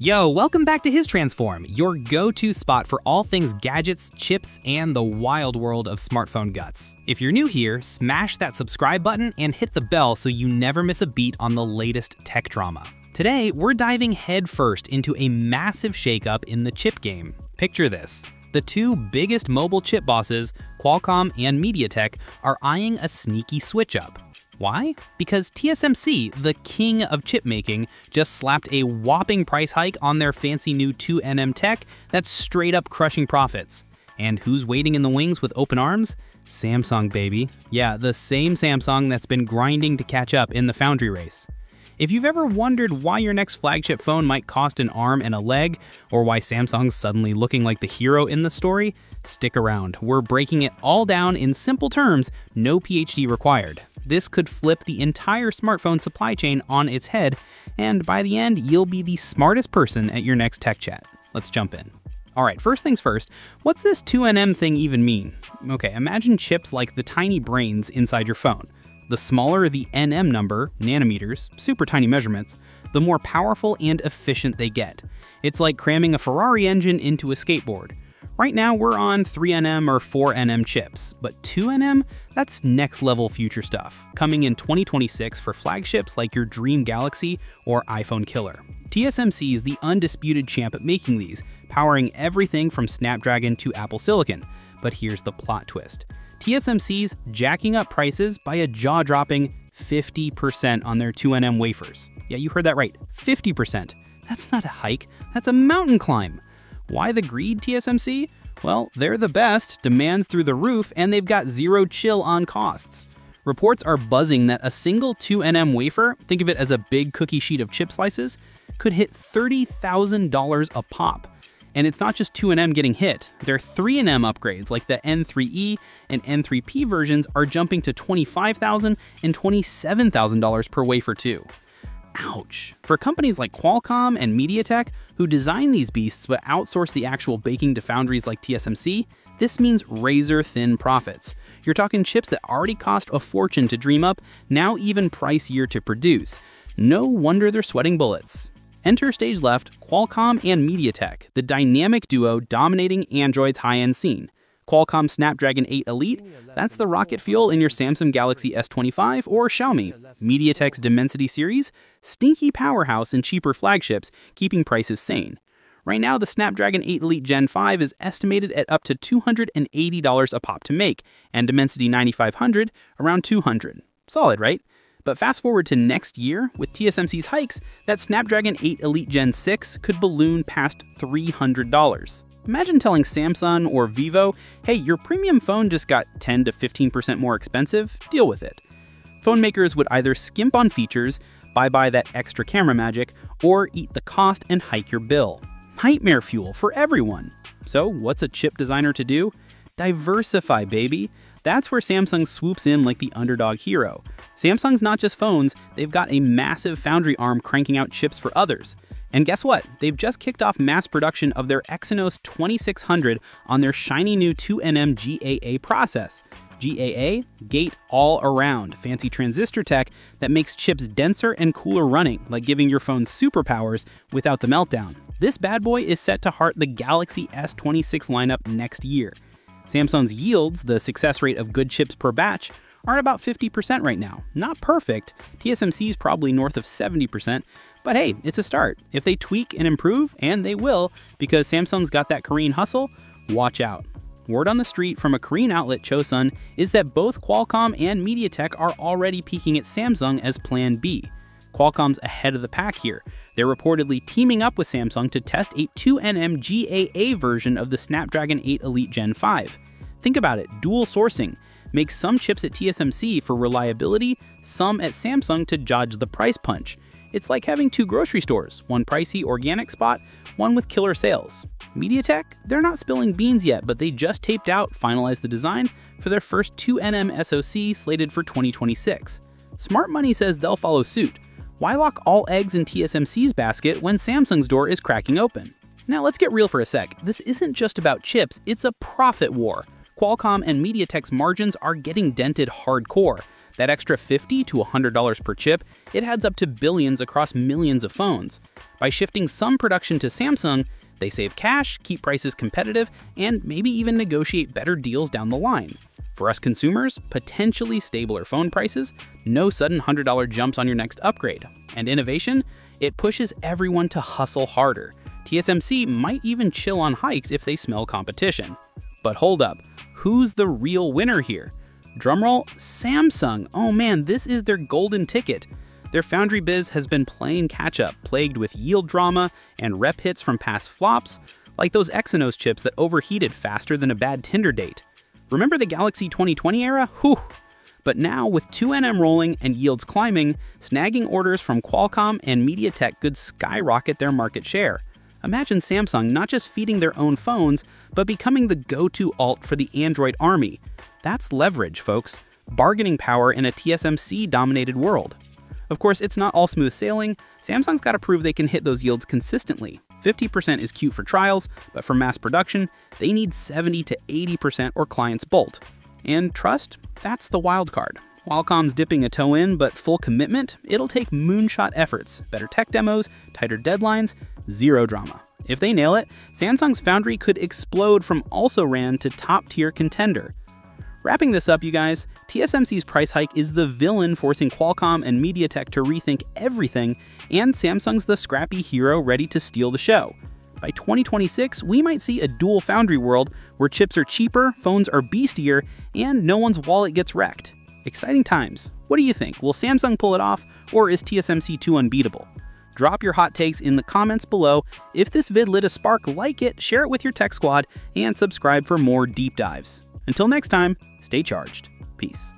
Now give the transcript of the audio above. Yo, welcome back to HisTransform, your go-to spot for all things gadgets, chips, and the wild world of smartphone guts. If you're new here, smash that subscribe button and hit the bell so you never miss a beat on the latest tech drama. Today, we're diving headfirst into a massive shakeup in the chip game. Picture this. The two biggest mobile chip bosses, Qualcomm and MediaTek, are eyeing a sneaky switch-up. Why? Because TSMC, the king of chip making, just slapped a whopping price hike on their fancy new 2nm tech that's straight up crushing profits. And who's waiting in the wings with open arms? Samsung, baby. Yeah, the same Samsung that's been grinding to catch up in the foundry race. If you've ever wondered why your next flagship phone might cost an arm and a leg, or why Samsung's suddenly looking like the hero in the story, stick around. We're breaking it all down in simple terms, no PhD required. This could flip the entire smartphone supply chain on its head, and by the end, you'll be the smartest person at your next tech chat. Let's jump in. All right, first things first, what's this 2nm thing even mean? Okay, imagine chips like the tiny brains inside your phone. The smaller the nm number, nanometers, super tiny measurements, the more powerful and efficient they get. It's like cramming a Ferrari engine into a skateboard. Right now, we're on 3nm or 4nm chips, but 2nm? That's next-level future stuff, coming in 2026 for flagships like your Dream Galaxy or iPhone Killer. TSMC is the undisputed champ at making these, powering everything from Snapdragon to Apple Silicon. But here's the plot twist. TSMC's jacking up prices by a jaw-dropping 50% on their 2nm wafers. Yeah, you heard that right, 50%. That's not a hike, that's a mountain climb. Why the greed, TSMC? Well, they're the best, demand's through the roof, and they've got zero chill on costs. Reports are buzzing that a single 2nm wafer, think of it as a big cookie sheet of chip slices, could hit $30,000 a pop. And it's not just 2nm getting hit, their 3nm upgrades like the N3E and N3P versions are jumping to $25,000 and $27,000 per wafer too. Ouch. For companies like Qualcomm and MediaTek, who design these beasts but outsource the actual baking to foundries like TSMC, this means razor-thin profits. You're talking chips that already cost a fortune to dream up, now even pricier to produce. No wonder they're sweating bullets. Enter stage left, Qualcomm and MediaTek, the dynamic duo dominating Android's high-end scene. Qualcomm Snapdragon 8 Elite, that's the rocket fuel in your Samsung Galaxy S25 or Xiaomi. MediaTek's Dimensity series, stinky powerhouse in cheaper flagships, keeping prices sane. Right now, the Snapdragon 8 Elite Gen 5 is estimated at up to $280 a pop to make, and Dimensity 9500 around $200. Solid, right? But fast forward to next year, with TSMC's hikes, that Snapdragon 8 Elite Gen 6 could balloon past $300. Imagine telling Samsung or Vivo, hey, your premium phone just got 10 to 15% more expensive, deal with it. Phone makers would either skimp on features, bye-bye that extra camera magic, or eat the cost and hike your bill. Nightmare fuel for everyone. So what's a chip designer to do? Diversify, baby. That's where Samsung swoops in like the underdog hero. Samsung's not just phones, they've got a massive foundry arm cranking out chips for others. And guess what? They've just kicked off mass production of their Exynos 2600 on their shiny new 2nm GAA process. GAA, gate all around, fancy transistor tech that makes chips denser and cooler running, like giving your phone superpowers without the meltdown. This bad boy is set to heart the Galaxy S26 lineup next year. Samsung's yields, the success rate of good chips per batch, are at about 50% right now. Not perfect, TSMC's probably north of 70%, but hey, it's a start. If they tweak and improve, and they will, because Samsung's got that Korean hustle, watch out. Word on the street from a Korean outlet, Chosun, is that both Qualcomm and MediaTek are already peeking at Samsung as Plan B. Qualcomm's ahead of the pack here. They're reportedly teaming up with Samsung to test a 2nm GAA version of the Snapdragon 8 Elite Gen 5. Think about it, dual sourcing. Make some chips at TSMC for reliability, some at Samsung to dodge the price punch. It's like having two grocery stores, one pricey organic spot, one with killer sales. MediaTek? They're not spilling beans yet, but they just taped out, finalized the design for their first 2nm SoC slated for 2026. Smart money says they'll follow suit. Why lock all eggs in TSMC's basket when Samsung's door is cracking open? Now let's get real for a sec. This isn't just about chips, it's a profit war. Qualcomm and MediaTek's margins are getting dented hardcore. That extra $50 to $100 per chip, it adds up to billions across millions of phones. By shifting some production to Samsung, they save cash, keep prices competitive, and maybe even negotiate better deals down the line. For us consumers, potentially stabler phone prices, no sudden $100 jumps on your next upgrade. And innovation? It pushes everyone to hustle harder. TSMC might even chill on hikes if they smell competition. But hold up, who's the real winner here? Drumroll, Samsung. Oh man, this is their golden ticket. Their foundry biz has been playing catch-up, plagued with yield drama and rep hits from past flops, like those Exynos chips that overheated faster than a bad Tinder date. Remember the Galaxy 2020 era? Whew! But now, with 2nm rolling and yields climbing, snagging orders from Qualcomm and MediaTek could skyrocket their market share. Imagine Samsung not just feeding their own phones, but becoming the go-to alt for the Android army. That's leverage, folks. Bargaining power in a TSMC-dominated world. Of course, it's not all smooth sailing. Samsung's got to prove they can hit those yields consistently. 50% is cute for trials, but for mass production, they need 70 to 80% or clients bolt. And trust? That's the wild card. Qualcomm's dipping a toe in, but full commitment? It'll take moonshot efforts, better tech demos, tighter deadlines, zero drama. If they nail it, Samsung's foundry could explode from also-ran to top-tier contender. Wrapping this up, you guys, TSMC's price hike is the villain forcing Qualcomm and MediaTek to rethink everything, and Samsung's the scrappy hero ready to steal the show. By 2026, we might see a dual foundry world where chips are cheaper, phones are beastier, and no one's wallet gets wrecked. Exciting times. What do you think? Will Samsung pull it off, or is TSMC too unbeatable? Drop your hot takes in the comments below. If this vid lit a spark, like it, share it with your tech squad, and subscribe for more deep dives. Until next time, stay charged. Peace.